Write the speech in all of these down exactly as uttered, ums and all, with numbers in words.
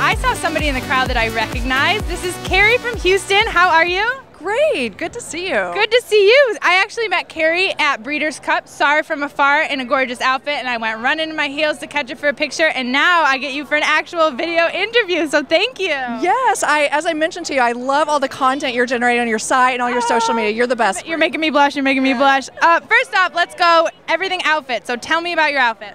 I saw somebody in the crowd that I recognize. This is Carrie from Houston. How are you? Great. Good to see you. Good to see you. I actually met Carrie at Breeders' Cup, saw her from afar in a gorgeous outfit, and I went running in my heels to catch her for a picture, and now I get you for an actual video interview, so thank you. Yes. I, as I mentioned to you, I love all the content you're generating on your site and all your oh, social media. You're the best. You're making me blush. You're making me blush. Uh, first off, let's go everything outfit. So tell me about your outfit.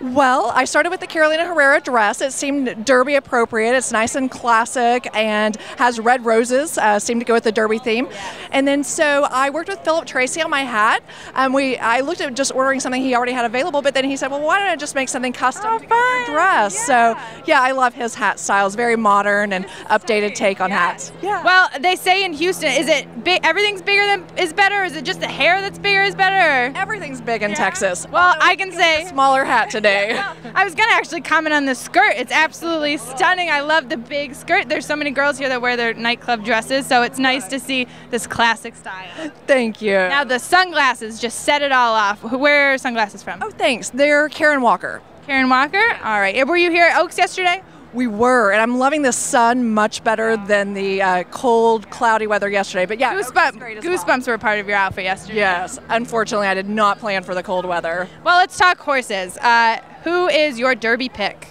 Well, I started with the Carolina Herrera dress. It seemed Derby appropriate. It's nice and classic and has red roses, uh, seemed to go with the Derby theme. And then so I worked with Philip Tracy on my hat. Um, we I looked at just ordering something he already had available, but then he said, well, why don't I just make something custom oh, to your dress? Yeah. So, yeah, I love his hat style. It's very modern and updated take on yeah. hats. Yeah. Well, they say in Houston, is it big, everything's bigger than is better? Or is it just the hair that's bigger is better? Everything's big in yeah. Texas. Well, Although I can say. A smaller hat today. Well, I was going to actually comment on the skirt. It's absolutely stunning. I love the big skirt. There's so many girls here that wear their nightclub dresses, so it's nice to see this classic style. Thank you. Now the sunglasses just set it all off. Where are sunglasses from? Oh, thanks. They're Karen Walker. Karen Walker? All right. Were you here at Oaks yesterday? We were, and I'm loving the sun much better than the uh, cold, cloudy weather yesterday. But yeah, Goosebump, goosebumps well. were a part of your outfit yesterday. Yes, unfortunately, I did not plan for the cold weather. Well, let's talk horses. Uh, who is your Derby pick?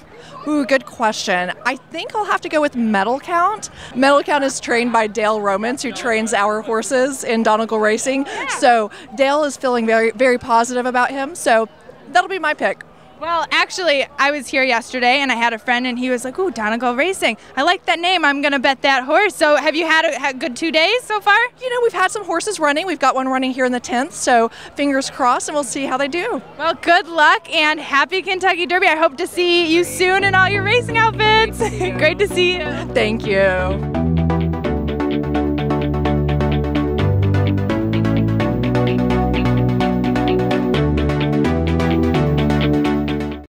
Ooh, good question. I think I'll have to go with Metal Count. Metal Count is trained by Dale Romans, who trains our horses in Donegal Racing. Yeah. So Dale is feeling very, very positive about him. So that'll be my pick. Well, actually, I was here yesterday, and I had a friend, and he was like, ooh, Donegal Racing. I like that name. I'm going to bet that horse. So have you had a had good two days so far? You know, we've had some horses running. We've got one running here in the tenth, so fingers crossed, and we'll see how they do. Well, good luck, and happy Kentucky Derby. I hope to see you soon in all your racing outfits. Great to see you. Thank you.